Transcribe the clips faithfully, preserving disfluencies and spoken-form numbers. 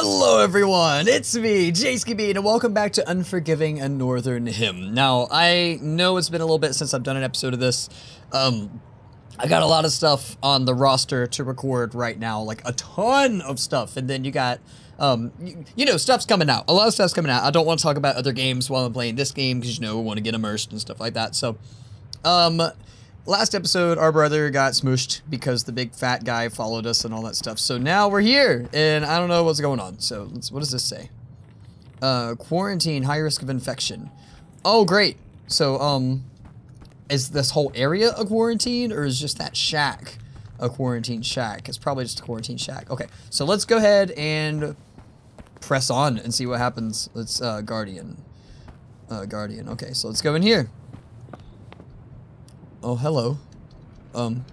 Hello everyone, it's me, JayskiBean, and welcome back to Unforgiving: A Northern Hymn. Now, I know it's been a little bit since I've done an episode of this. Um, I got a lot of stuff on the roster to record right now, like a ton of stuff, and then you got, um, you, you know, stuff's coming out. A lot of stuff's coming out. I don't want to talk about other games while I'm playing this game, because, you know, we want to get immersed and stuff like that, so, um... last episode, our brother got smooshed because the big fat guy followed us and all that stuff. So now we're here, and I don't know what's going on. So let's, what does this say? Uh, quarantine, high risk of infection. Oh, great. So, um, is this whole area a quarantine, or is just that shack a quarantine shack? It's probably just a quarantine shack. Okay, so let's go ahead and press on and see what happens. Let's, uh, Guardian. Uh, Guardian. Okay, so let's go in here. Oh, hello. Um,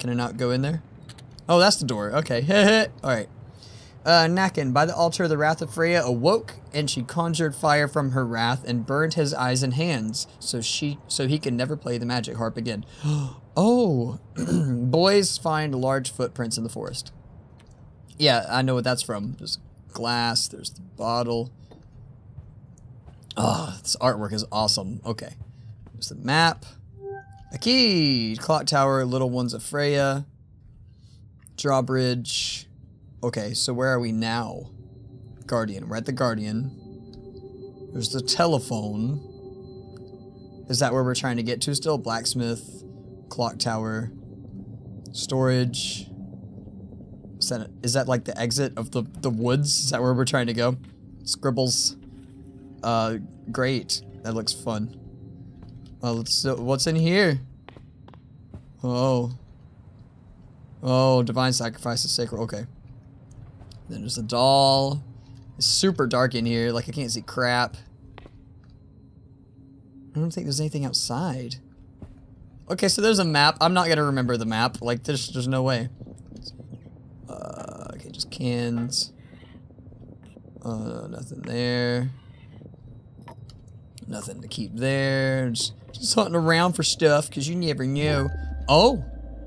can I not go in there? Oh, that's the door. Okay. Alright. Uh, Nacken, by the altar, the wrath of Freya awoke, and she conjured fire from her wrath and burned his eyes and hands, so she, so he can never play the magic harp again. Oh! Boys find large footprints in the forest. Yeah, I know what that's from. There's glass, there's the bottle. Oh, this artwork is awesome. Okay. There's the map. A key! Clock tower, little ones of Freya. Drawbridge. Okay, so where are we now? Guardian. We're at the Guardian. There's the telephone. Is that where we're trying to get to still? Blacksmith. Clock tower. Storage. Is that, is that like the exit of the, the woods? Is that where we're trying to go? Scribbles. Uh, great. That looks fun. Uh, let's, uh, what's in here? Oh. Oh, divine sacrifice is sacred. Okay. Then there's a doll. It's super dark in here. Like, I can't see crap. I don't think there's anything outside. Okay, so there's a map. I'm not gonna remember the map. Like, there's, there's no way. Uh, okay, just cans. Uh, nothing there. Nothing to keep there. Just, just hunting around for stuff, because you never knew. Oh,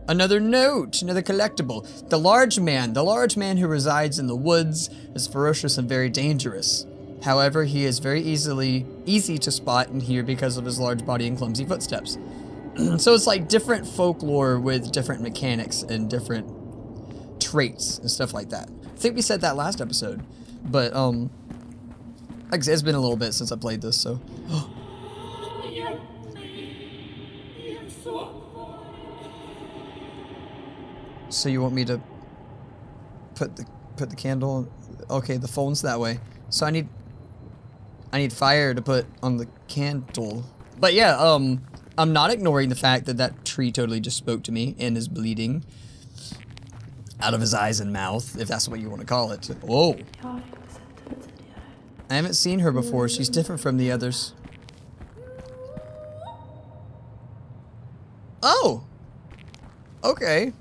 another note, another collectible. The large man, the large man who resides in the woods is ferocious and very dangerous. However, he is very easily, easy to spot and hear because of his large body and clumsy footsteps. So it's like different folklore with different mechanics and different traits and stuff like that. I think we said that last episode, but, um... it's been a little bit since I played this, so. So you want me to put the put the candle? Okay, the phone's that way. So I need I need fire to put on the candle. But yeah, um, I'm not ignoring the fact that that tree totally just spoke to me and is bleeding out of his eyes and mouth, if that's what you want to call it. Whoa. I haven't seen her before. She's different from the others. Oh! Okay.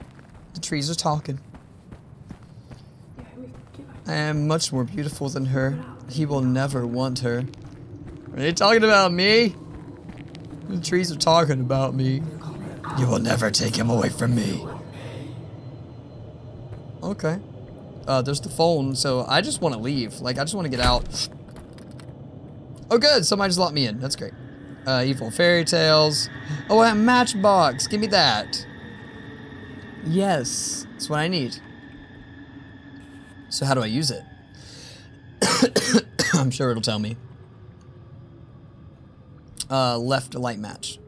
The trees are talking. I am much more beautiful than her. He will never want her. Are they talking about me? The trees are talking about me. You will never take him away from me. Okay. Uh, there's the phone, so I just want to leave. Like, I just want to get out. Oh, good. Somebody just locked me in. That's great. Uh, evil fairy tales. Oh, I have a matchbox. Give me that. Yes. That's what I need. So how do I use it? I'm sure it'll tell me. Uh, left light match.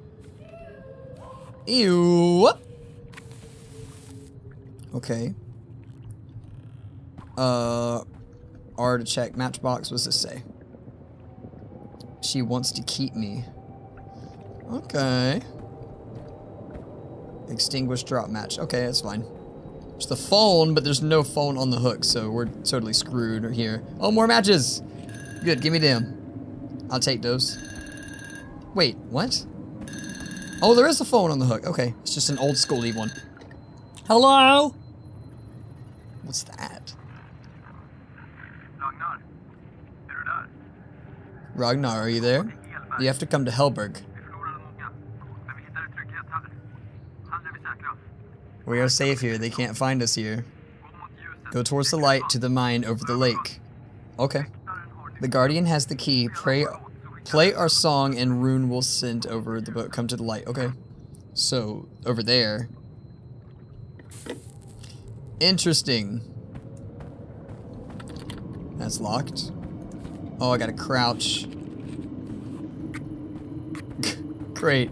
Ew. Okay. Uh, R to check matchbox. What's this say? She wants to keep me. Okay. Extinguish drop match. Okay, that's fine. It's the phone, but there's no phone on the hook, so we're totally screwed here. Oh, more matches! Good, give me them. I'll take those. Wait, what? Oh, there is a phone on the hook. Okay, it's just an old school-y one. Hello? What's that? Ragnar, are you there? You have to come to Hellberg. We are safe here. They can't find us here. Go towards the light to the mine over the lake. Okay. The guardian has the key. Pray, play our song and rune will send over the boat. Come to the light. Okay. So, over there. Interesting. That's locked. Oh, I gotta crouch. Great.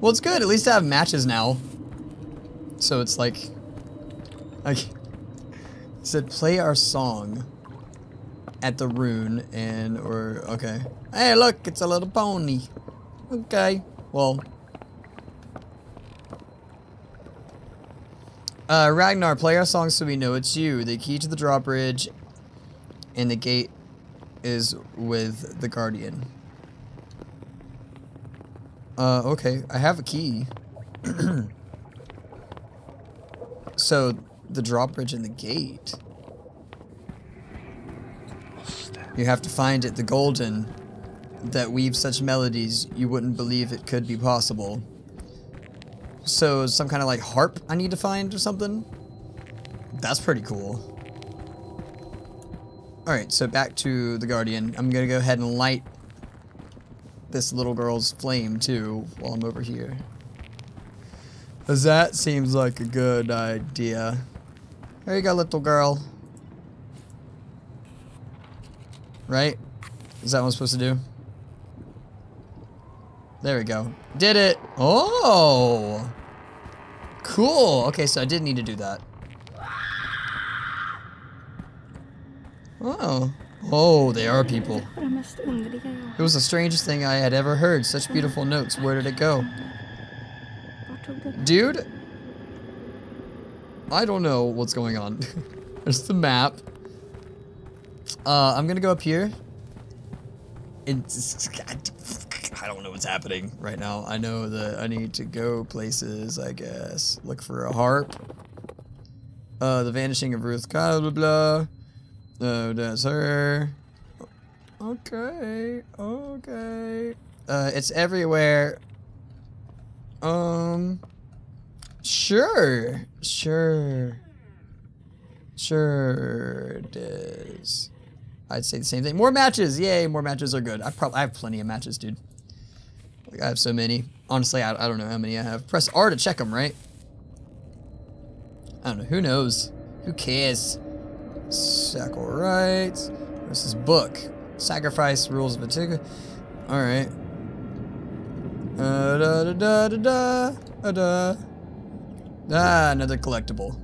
Well, it's good. At least I have matches now. So it's like... I said play our song at the rune and or... Okay. Hey, look! It's a little pony. Okay. Well... Uh, Ragnar, play our song so we know it's you. The key to the drawbridge and the gate is with the guardian. Uh, okay. I have a key. So, the drawbridge and the gate. You have to find it, the golden, that weaves such melodies you wouldn't believe it could be possible. So, some kind of like harp I need to find or something? That's pretty cool. Alright, so back to the guardian. I'm gonna go ahead and light this little girl's flame too while I'm over here. 'Cause that seems like a good idea. There you go, little girl. Right? Is that what I'm supposed to do? There we go. Did it! Oh! Cool! Okay, so I did need to do that. Oh. Oh, they are people. It was the strangest thing I had ever heard. Such beautiful notes. Where did it go? Dude? I don't know what's going on. There's the map. Uh, I'm gonna go up here. It's... I don't know what's happening right now. I know that I need to go places, I guess. Look for a harp. Uh, the vanishing of Ruth Kyle, blah, blah. Oh, that's her. Okay, okay. Uh, it's everywhere. Um, sure, sure, sure it is. I'd say the same thing. More matches, yay, more matches are good. I probably I have plenty of matches, dude. Like, I have so many. Honestly, I, I don't know how many I have. Press R to check them, right? I don't know, who knows? Who cares? Sackle rights. What's this book? Sacrifice rules of Antigua. All right. Uh, da, da, da, da, da, da, da. Ah, another collectible.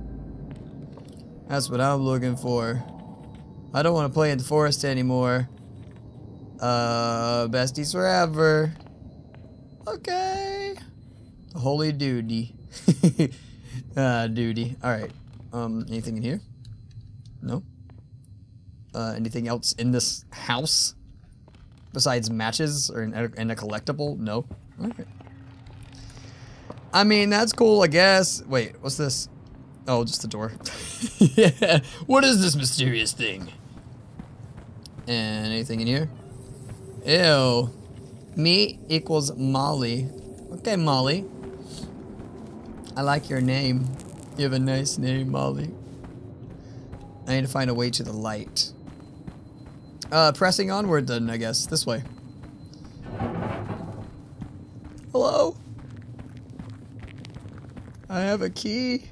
That's what I'm looking for. I don't want to play in the forest anymore. Uh, besties forever. Okay. Holy duty. Ah, duty. All right. Um, anything in here? No? Uh, anything else in this house? Besides matches or in a, in a collectible? No? Okay. I mean, that's cool, I guess. Wait, what's this? Oh, just the door. Yeah. What is this mysterious thing? And anything in here? Ew. Me equals Molly. Okay, Molly. I like your name. You have a nice name, Molly. I need to find a way to the light. Uh, pressing onward then, I guess. This way. Hello? I have a key.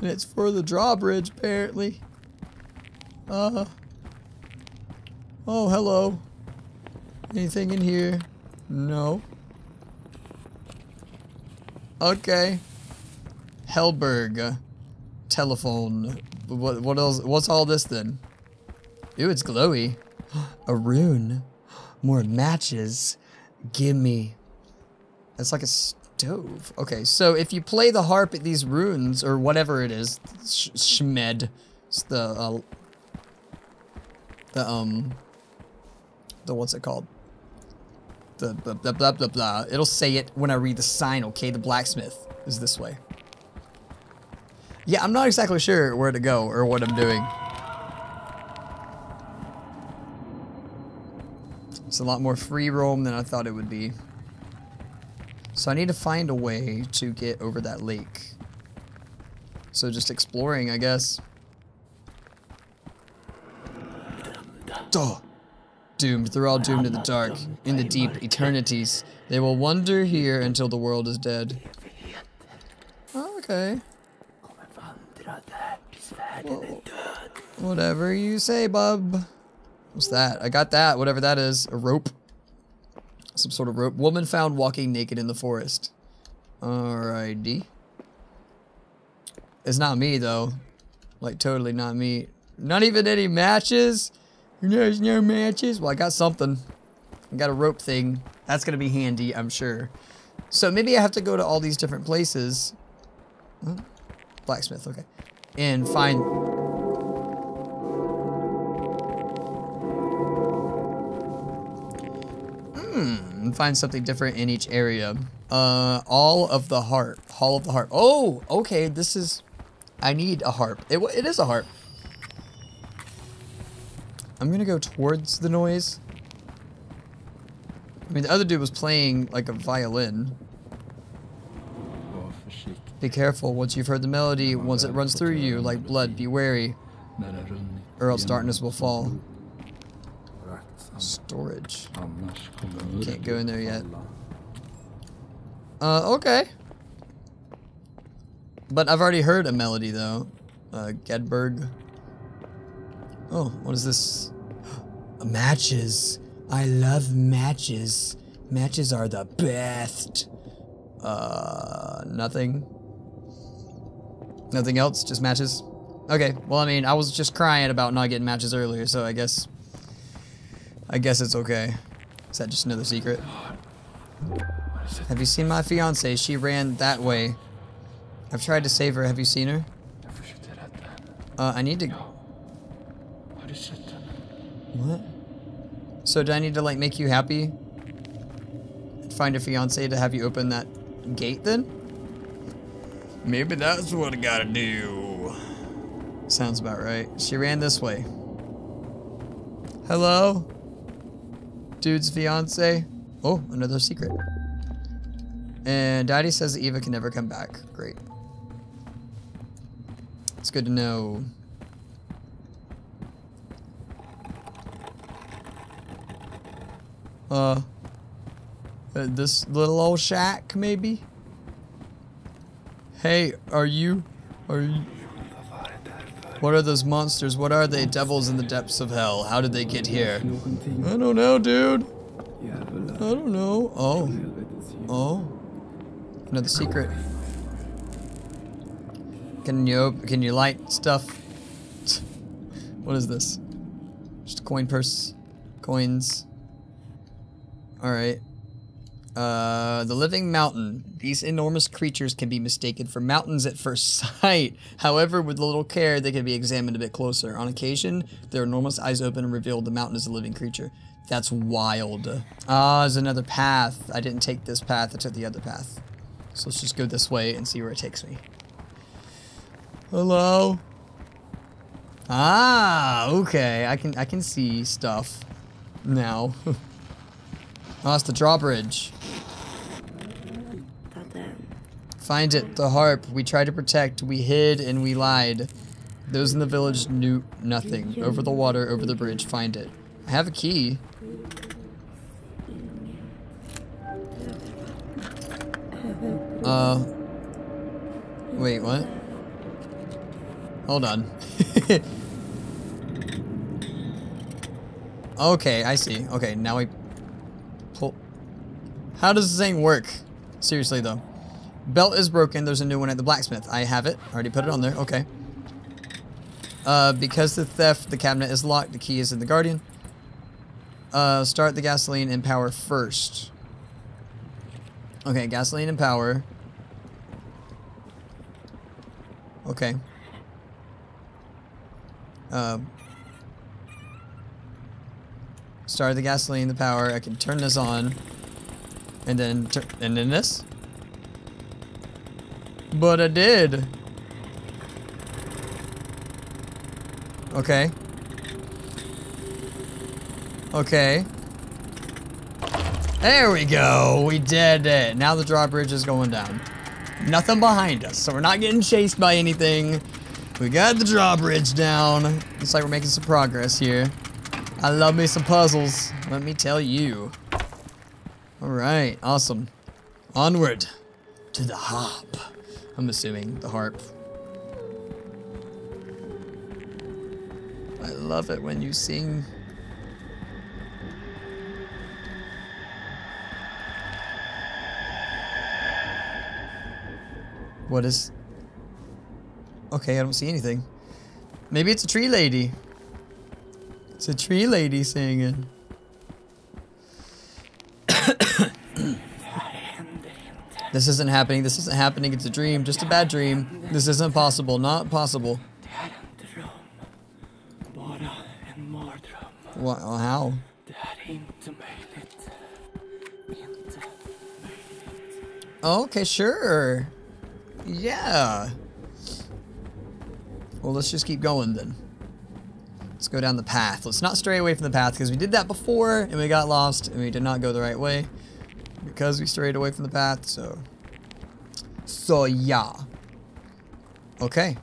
And it's for the drawbridge, apparently. Uh. Oh, hello. Anything in here? No. Okay. Hellberg. Telephone. What, what else? What's all this then? Ooh, it's glowy. A rune. More matches. Gimme. That's like a stove. Okay, so if you play the harp at these runes, or whatever it is, sh shmed, it's the, uh, the, um, the, what's it called? The blah, blah, blah, blah, blah. It'll say it when I read the sign, okay? The blacksmith is this way. Yeah, I'm not exactly sure where to go or what I'm doing. It's a lot more free roam than I thought it would be. So I need to find a way to get over that lake. So just exploring, I guess. Doctor! Doomed, they're all doomed to the dark, in the deep eternities. They will wander here until the world is dead. Oh, okay. Whoa. Whatever you say, bub. What's that? I got that, whatever that is. A rope. Some sort of rope. Woman found walking naked in the forest. Alrighty. It's not me, though. Like, totally not me. Not even any matches. There's no matches. Well, I got something. I got a rope thing. That's gonna be handy, I'm sure. So maybe I have to go to all these different places. Oh, blacksmith, okay. And find... Hmm. And find something different in each area. Uh, all of the harp. Hall of the harp. Oh, okay, this is... I need a harp. It, it is a harp. I'm gonna go towards the noise. I mean, the other dude was playing like a violin. Be careful, once you've heard the melody, once it runs through you, like blood, be wary. Or else darkness will fall. Storage. Can't go in there yet. Uh, okay. But I've already heard a melody, though. Uh, Gedberg. Oh, what is this? Matches. I love matches. Matches are the best. Uh, nothing. Nothing else, just matches. Okay, well, I mean, I was just crying about not getting matches earlier, so I guess... I guess it's okay. Is that just another secret? Have you seen my fiance? She ran that way. I've tried to save her. Have you seen her? Uh, I need to... What? So do I need to, like, make you happy? Find a fiancé to have you open that gate, then? Maybe that's what I gotta do. Sounds about right. She ran this way. Hello? Dude's fiancé. Oh, another secret. And Daddy says that Eva can never come back. Great. It's good to know. Uh, this little old shack, maybe? Hey, are you, are you? What are those monsters? What are they? Devils in the depths of hell. How did they get here? I don't know, dude. I don't know. Oh. Oh. Another secret. Can you, can you light stuff? What is this? Just a coin purse. Coins. Alright. Uh, the living mountain. These enormous creatures can be mistaken for mountains at first sight. However, with a little care, they can be examined a bit closer. On occasion, their enormous eyes open and reveal the mountain is a living creature. That's wild. Ah, there's another path. I didn't take this path, I took the other path. So let's just go this way and see where it takes me. Hello? Ah, okay. I can, I can see stuff now. Oh, it's the drawbridge. Find it, the harp. We tried to protect, we hid, and we lied. Those in the village knew nothing. Over the water, over the bridge, find it. I have a key. Uh... Wait, what? Hold on. Okay, I see. Okay, now we... How does this thing work? Seriously, though. Belt is broken. There's a new one at the blacksmith. I have it. I already put it on there. Okay. Uh, because the theft, the cabinet is locked. The key is in the guardian. Uh, start the gasoline and power first. Okay, gasoline and power. Okay. Uh, start the gasoline, the power. I can turn this on. And then, and then this? But I did. Okay. Okay. There we go, we did it. Now the drawbridge is going down. Nothing behind us, so we're not getting chased by anything. We got the drawbridge down. Looks like we're making some progress here. I love me some puzzles, let me tell you. Alright, awesome. Onward to the harp. I'm assuming the harp. I love it when you sing. What is... Okay, I don't see anything. Maybe it's a tree lady. It's a tree lady singing. This isn't happening. This isn't happening. It's a dream. Just a bad dream. This isn't possible. Not possible. What? How? Okay, sure. Yeah. Well, let's just keep going then. Let's go down the path. Let's not stray away from the path, because we did that before and we got lost and we did not go the right way because we strayed away from the path. So, so yeah. Okay.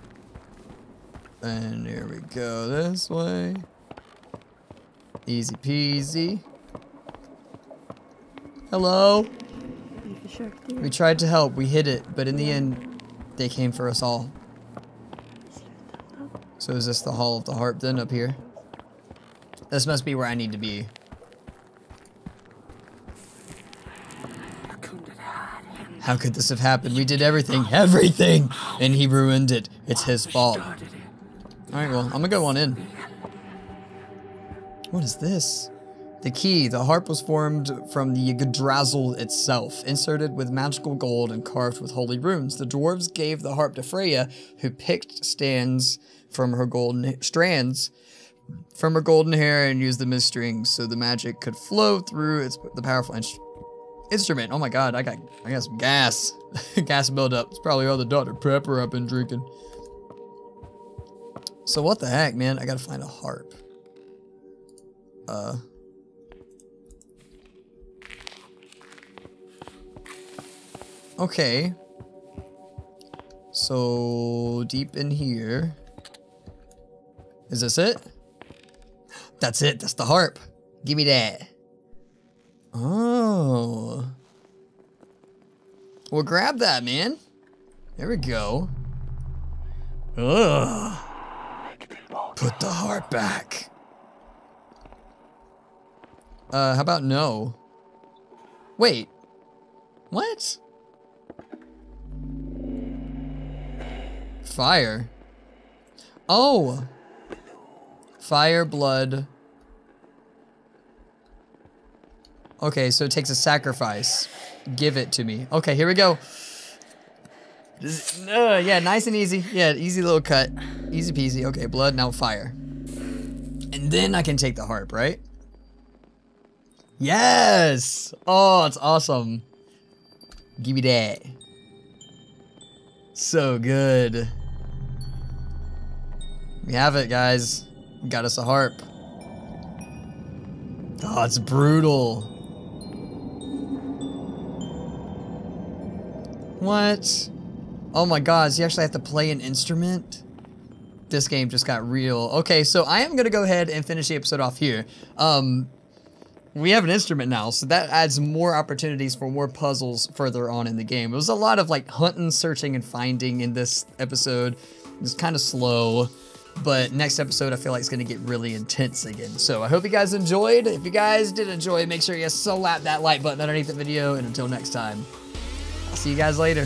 And here we go this way. Easy peasy. Hello. We tried to help. We hid it, but in the end, they came for us all. So is this the Hall of the Harp then up here? This must be where I need to be. How could this have happened? We did everything, everything, and he ruined it. It's his fault. All right, well, I'm gonna go on in. What is this? The key. The harp was formed from the Yggdrasil itself, inserted with magical gold and carved with holy runes. The dwarves gave the harp to Freya, who picked stands from her golden strands from her golden hair and used them as strings so the magic could flow through its the powerful in instrument. Oh my god, I got I got some gas. Gas buildup. It's probably all the Doctor Pepper I've been drinking. So what the heck, man? I gotta find a harp. Uh Okay. So deep in here. Is this it? That's it. That's the harp. Give me that. Oh. Well, grab that, man. There we go. Ugh. Put the harp back. Uh, how about no? Wait. What? Fire. Oh. Fire, blood. Okay, so it takes a sacrifice. Give it to me. Okay, here we go. Just, uh, yeah, nice and easy. Yeah, easy little cut. Easy peasy. Okay, blood, now fire. And then I can take the harp, right? Yes! Oh, it's awesome. Give me that. So good. We have it, guys. Got us a harp. Oh, it's brutal. What? Oh my gosh, you actually have to play an instrument? This game just got real. Okay, so I am gonna go ahead and finish the episode off here. Um, we have an instrument now, so that adds more opportunities for more puzzles further on in the game. It was a lot of like hunting, searching, and finding in this episode. It was kind of slow. But next episode, I feel like it's going to get really intense again. So I hope you guys enjoyed. If you guys did enjoy, make sure you slap that like button underneath the video. And until next time, I'll see you guys later.